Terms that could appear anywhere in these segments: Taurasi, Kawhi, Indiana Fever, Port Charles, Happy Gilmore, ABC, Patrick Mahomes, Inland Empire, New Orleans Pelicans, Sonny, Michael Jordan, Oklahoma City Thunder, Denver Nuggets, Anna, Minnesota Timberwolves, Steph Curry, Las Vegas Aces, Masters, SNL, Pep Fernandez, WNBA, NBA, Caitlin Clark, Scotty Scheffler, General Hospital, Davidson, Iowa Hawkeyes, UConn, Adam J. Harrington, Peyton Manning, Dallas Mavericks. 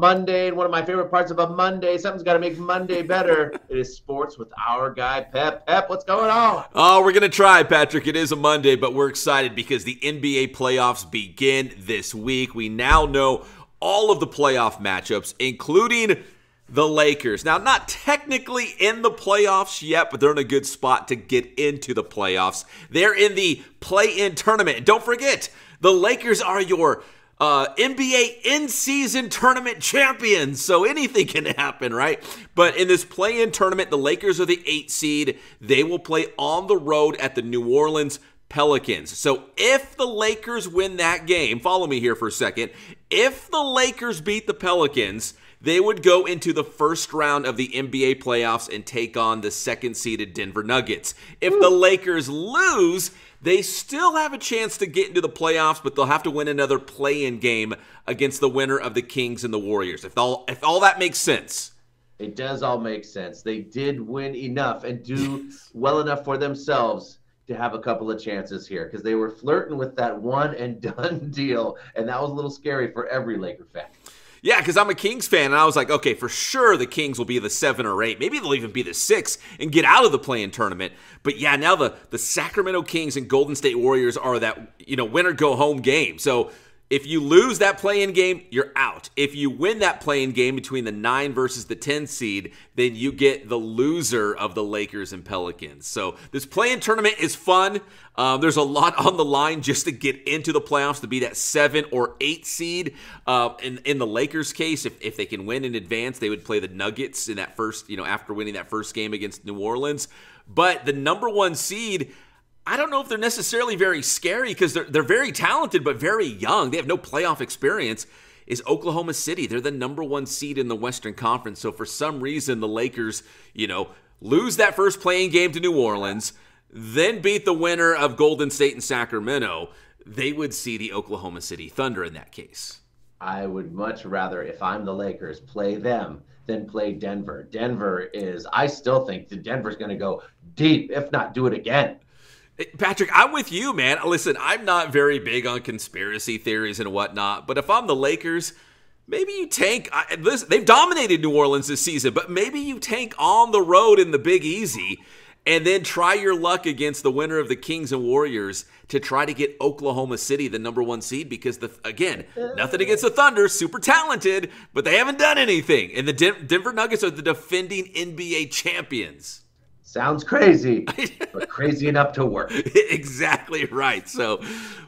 Monday, and one of my favorite parts of a Monday, something's got to make Monday better. It is sports with our guy, Pep. Pep, what's going on? Oh, we're going to try, Patrick. It is a Monday, but we're excited because the NBA playoffs begin this week. We now know all of the playoff matchups, including the Lakers. Now, not technically in the playoffs yet, but they're in a good spot to get into the playoffs. They're in the play-in tournament. And don't forget, the Lakers are your NBA in-season tournament champions, so anything can happen, right? But in this play-in tournament, the Lakers are the 8th seed. They will play on the road at the New Orleans Pelicans. So if the Lakers win that game, follow me here for a second, if the Lakers beat the Pelicans, they would go into the first round of the NBA playoffs and take on the 2nd-seeded Denver Nuggets. If the Lakers lose, they still have a chance to get into the playoffs, but they'll have to win another play-in game against the winner of the Kings and the Warriors. If all that makes sense. It does all make sense. They did win enough and do well enough for themselves to have a couple of chances here, because they were flirting with that one-and-done deal, and that was a little scary for every Laker fan. Yeah, because I'm a Kings fan, and I was like, okay, for sure the Kings will be the 7 or 8. Maybe they'll even be the 6 and get out of the play-in tournament. But yeah, now the Sacramento Kings and Golden State Warriors are that, winner-go-home game. So if you lose that play-in game, you're out. If you win that play-in game between the 9 versus the 10 seed, then you get the loser of the Lakers and Pelicans. So this play-in tournament is fun. There's a lot on the line just to get into the playoffs, to be that 7 or 8 seed. In the Lakers' case, if they can win in advance, they would play the Nuggets in that first, after winning that first game against New Orleans. But the number 1 seed, I don't know if they're necessarily very scary, because they're very talented but very young. They have no playoff experience. Is Oklahoma City. They're the number 1 seed in the Western Conference. So for some reason, the Lakers, lose that first play-in game to New Orleans, then beat the winner of Golden State and Sacramento, they would see the Oklahoma City Thunder in that case. I would much rather, if I'm the Lakers, play them than play Denver. I still think that Denver's going to go deep, if not do it again. Patrick, I'm with you, man. Listen, I'm not very big on conspiracy theories and whatnot, but if I'm the Lakers, maybe you tank. They've dominated New Orleans this season, but maybe you tank on the road in the Big Easy and then try your luck against the winner of the Kings and Warriors to try to get Oklahoma City the number 1 seed, because, again, nothing against the Thunder, super talented, but they haven't done anything. And the Denver Nuggets are the defending NBA champions. Sounds crazy, but crazy enough to work. Exactly right. So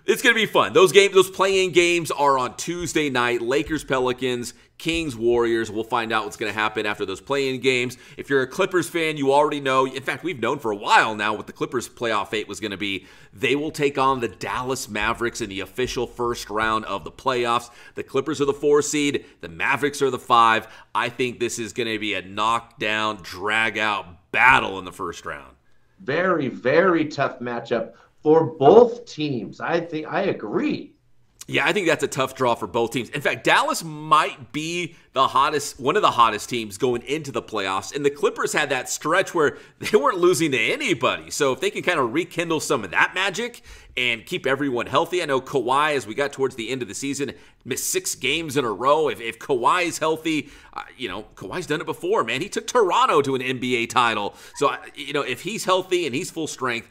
it's going to be fun. Those play-in games are on Tuesday night. Lakers, Pelicans, Kings, Warriors. We'll find out what's going to happen after those play-in games. If you're a Clippers fan, you already know. In fact, we've known for a while now what the Clippers' playoff fate was going to be. They will take on the Dallas Mavericks in the official first round of the playoffs. The Clippers are the 4 seed. The Mavericks are the 5. I think this is going to be a knockdown, drag-out battle in the first round. Very, very tough matchup for both teams. I agree. Yeah, I think that's a tough draw for both teams. In fact, Dallas might be one of the hottest teams going into the playoffs, and the Clippers had that stretch where they weren't losing to anybody. So if they can kind of rekindle some of that magic and keep everyone healthy. I know Kawhi, as we got towards the end of the season, missed 6 games in a row. If Kawhi's healthy, Kawhi's done it before, man. He took Toronto to an NBA title. So, if he's healthy and he's full strength,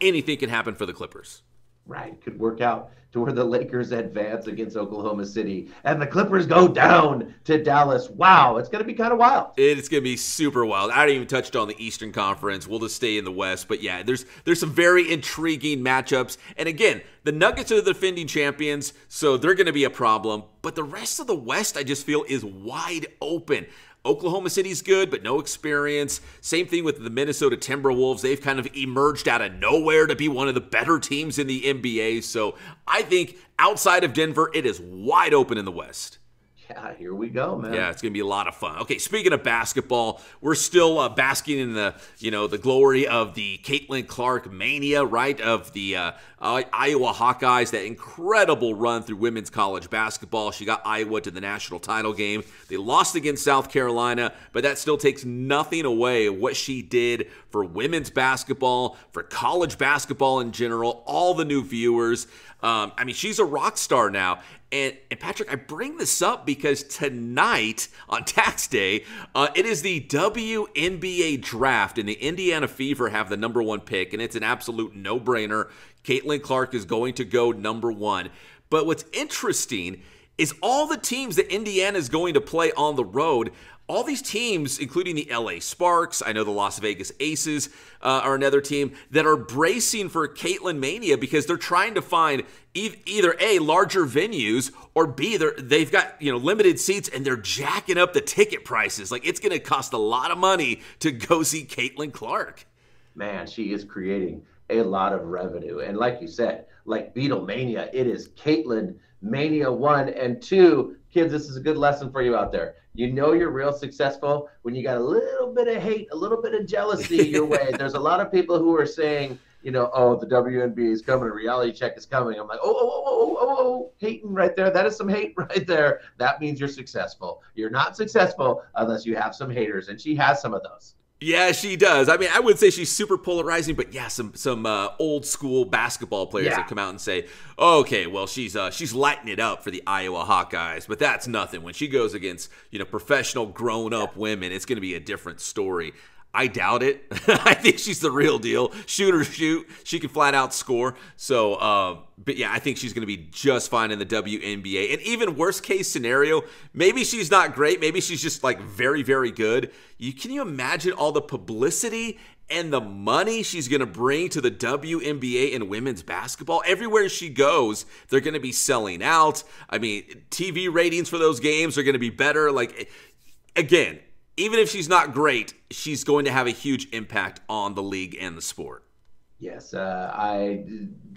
anything can happen for the Clippers. Right, could work out to where the Lakers advance against Oklahoma City and the Clippers go down to Dallas. Wow, it's going to be kind of wild. It's going to be super wild. I haven't even touched on the Eastern Conference. We'll just stay in the West. But yeah, there's some very intriguing matchups. And again, the Nuggets are the defending champions, so they're going to be a problem. But the rest of the West, I just feel, is wide open. Oklahoma City's good, but no experience. Same thing with the Minnesota Timberwolves. They've kind of emerged out of nowhere to be one of the better teams in the NBA. So I think outside of Denver, it is wide open in the West. Yeah, here we go, man. Yeah, it's going to be a lot of fun. Okay, speaking of basketball, we're still basking in the, the glory of the Caitlin Clark mania, right, of the Iowa Hawkeyes, that incredible run through women's college basketball. She got Iowa to the national title game. They lost against South Carolina, but that still takes nothing away what she did for women's basketball, for college basketball in general, all the new viewers. I mean, she's a rock star now. And Patrick, I bring this up because tonight on tax day, it is the WNBA draft, and the Indiana Fever have the #1 pick, and it's an absolute no-brainer. Caitlin Clark is going to go #1. But what's interesting is all the teams that Indiana is going to play on the road, all these teams, including the LA Sparks, I know the Las Vegas Aces are another team that are bracing for Caitlin Mania because they're trying to find either A, larger venues, or B, they've got, you know, limited seats and they're jacking up the ticket prices. Like, it's going to cost a lot of money to go see Caitlin Clark. Man, she is creating a lot of revenue. And like you said, like Beatlemania, it is Caitlin Mania 1 and 2. Kids, this is a good lesson for you out there. You know you're real successful when you got a little bit of hate, a little bit of jealousy your way. There's a lot of people who are saying, you know, oh, the WNBA is coming, a reality check is coming. I'm like, oh, hating right there. That is some hate right there. That means you're successful. You're not successful unless you have some haters, and she has some of those. Yeah, she does. I mean, I wouldn't say she's super polarizing, but yeah, some old school basketball players that come out and say, okay, well, she's lighting it up for the Iowa Hawkeyes, but that's nothing. When she goes against, you know, professional grown-up women, it's going to be a different story. I doubt it. I think she's the real deal. Shoot or shoot. She can flat out score. So, but yeah, I think she's going to be just fine in the WNBA. And even worst case scenario, maybe she's not great. Maybe she's just like very, very good. Can you imagine all the publicity and the money she's going to bring to the WNBA and women's basketball? Everywhere she goes, they're going to be selling out. I mean, TV ratings for those games are going to be better. Like, again, even if she's not great, she's going to have a huge impact on the league and the sport. Yes, I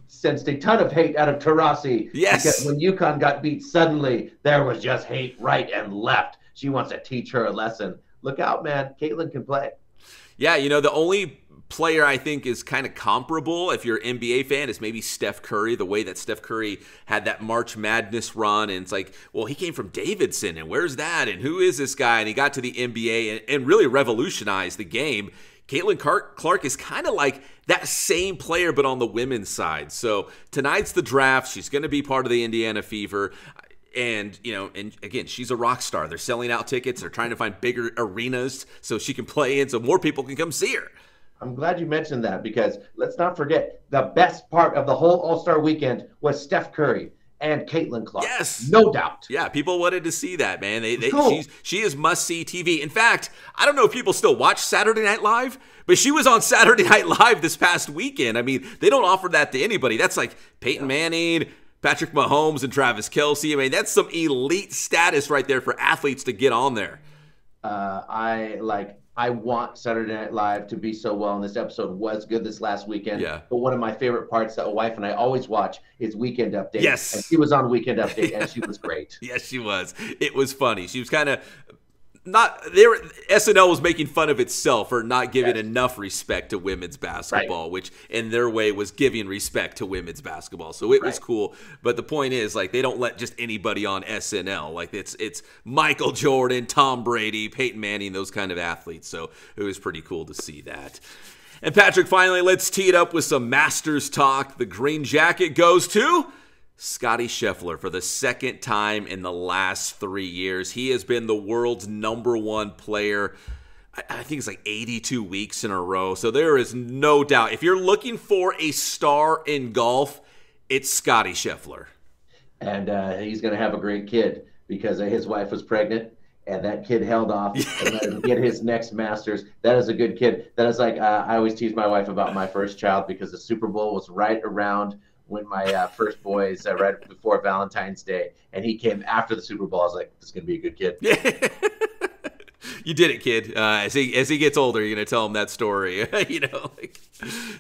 sensed a ton of hate out of Taurasi. Yes. Because when UConn got beat suddenly, there was just hate right and left. She wants to teach her a lesson. Look out, man. Caitlin can play. Yeah, you know, the only player I think is kind of comparable, if you're an NBA fan, is maybe Steph Curry. The way that Steph Curry had that March Madness run, and it's like, well, he came from Davidson, and where's that, and who is this guy? And he got to the NBA and really revolutionized the game. Caitlin Clark is kind of like that same player, but on the women's side. So tonight's the draft. She's going to be part of the Indiana Fever. And, you know, and again, she's a rock star. They're selling out tickets. They're trying to find bigger arenas so she can play in, so more people can come see her. I'm glad you mentioned that, because let's not forget, the best part of the whole All-Star weekend was Steph Curry and Caitlin Clark. Yes. No doubt. Yeah, people wanted to see that, man. Cool. She is must-see TV. In fact, I don't know if people still watch Saturday Night Live, but she was on Saturday Night Live this past weekend. I mean, they don't offer that to anybody. That's like Peyton Manning, Patrick Mahomes, and Travis Kelsey. I mean, that's some elite status right there for athletes to get on there. I want Saturday Night Live to be so well, and this episode was good this last weekend. Yeah. But one of my favorite parts that my wife and I always watch is Weekend Update. Yes. And she was on Weekend Update, and she was great. Yes, she was. It was funny. She was kind of SNL was making fun of itself for not giving enough respect to women's basketball, which in their way was giving respect to women's basketball. So it was cool. But the point is, like, they don't let just anybody on SNL. Like, it's Michael Jordan, Tom Brady, Peyton Manning, those kind of athletes. So it was pretty cool to see that. And Patrick, finally, let's tee it up with some Masters talk. The green jacket goes to Scotty Scheffler for the second time in the last 3 years. He has been the world's #1 player, I think it's like 82 weeks in a row. So there is no doubt. If you're looking for a star in golf, it's Scotty Scheffler. And he's going to have a great kid, because his wife was pregnant, and that kid held off and let him get his next Masters. That is a good kid. That is like, I always tease my wife about my first child, because the Super Bowl was right around when my first boys, right before Valentine's Day, and he came after the Super Bowl. I was like, this is going to be a good kid. You did it, kid. As he gets older, you're going to tell him that story. You know? Like,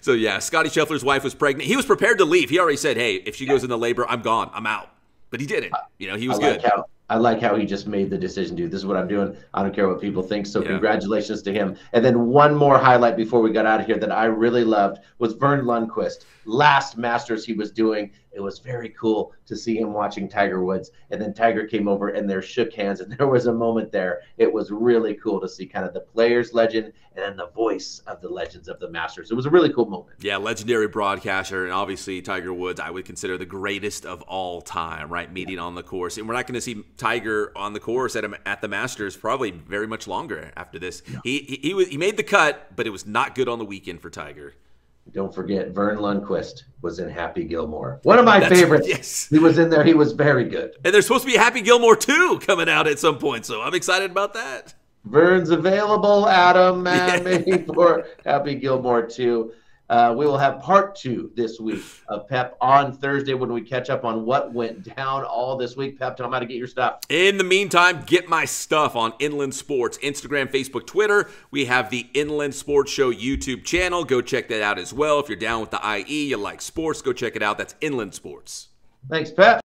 so, yeah, Scotty Scheffler's wife was pregnant. He was prepared to leave. He already said, hey, if she goes into labor, I'm gone. I'm out. But he didn't. You know, he was good. I like how he just made the decision, dude. This is what I'm doing. I don't care what people think. So congratulations to him. And then one more highlight before we got out of here that I really loved was Vern Lundquist. Last Masters he was doing, It was very cool to see him watching Tiger Woods. And then Tiger came over and they shook hands, and there was a moment there. It was really cool to see kind of the player's legend and the voice of the legends of the Masters. It was a really cool moment. Yeah, legendary broadcaster, and obviously Tiger Woods, I would consider the greatest of all time, right? Meeting on the course. And we're not going to see Tiger on the course at the Masters probably very much longer after this. Yeah. He made the cut, but it was not good on the weekend for Tiger. Don't forget, Vern Lundquist was in Happy Gilmore. One of my favorites. Yes. He was in there. He was very good. And there's supposed to be Happy Gilmore 2 coming out at some point, so I'm excited about that. Vern's available, Adam, and maybe for Happy Gilmore 2. We will have part 2 this week of Pep on Thursday when we catch up on what went down all this week. Pep, tell them how to get your stuff. In the meantime, get my stuff on Inland Sports, Instagram, Facebook, Twitter. We have the Inland Sports Show YouTube channel. Go check that out as well. If you're down with the IE, you like sports, go check it out. That's Inland Sports. Thanks, Pep.